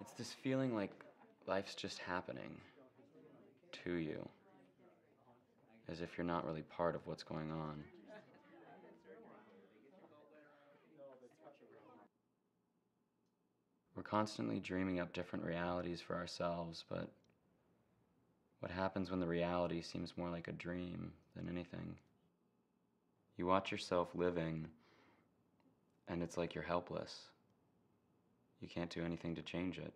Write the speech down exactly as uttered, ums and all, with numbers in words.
It's this feeling like life's just happening to you, as if you're not really part of what's going on. We're constantly dreaming up different realities for ourselves, but what happens when the reality seems more like a dream than anything? You watch yourself living, and it's like you're helpless. You can't do anything to change it.